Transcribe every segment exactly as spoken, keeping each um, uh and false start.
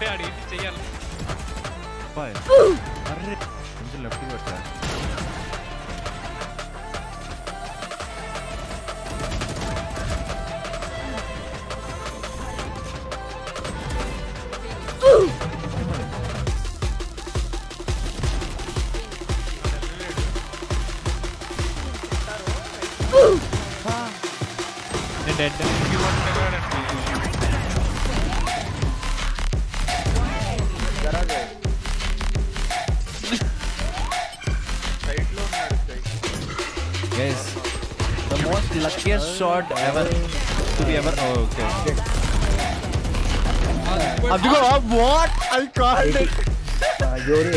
अरे यार ये चाहिए भाई। अरे मुझे लकी बचा है। हाँ। ये डेड है। Guys, the most luckiest shot ever to be ever. Oh, okay. Abhi ko ab what? I can't. Jore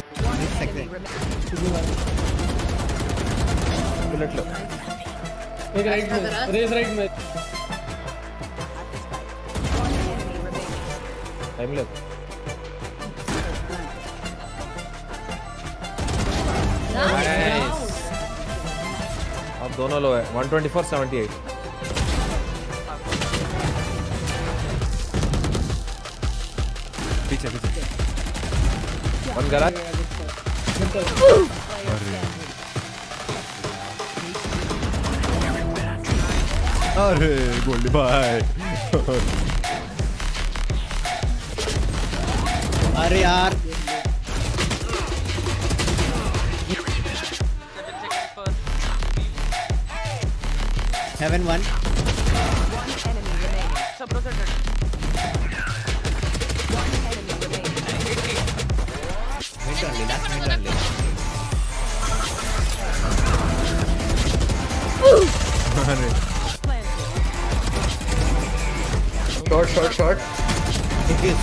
Next second. Bullet lo. Ek right में. Race right में. Time left. Nice. अब दोनों लो है. one twenty-four seventy-eight. One garage. अरे गोली भाई अरे यार seven one. Only, that's mid only. Short, short, short. It is.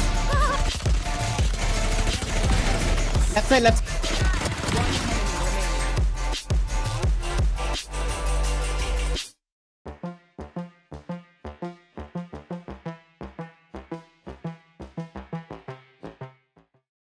Left side, left side.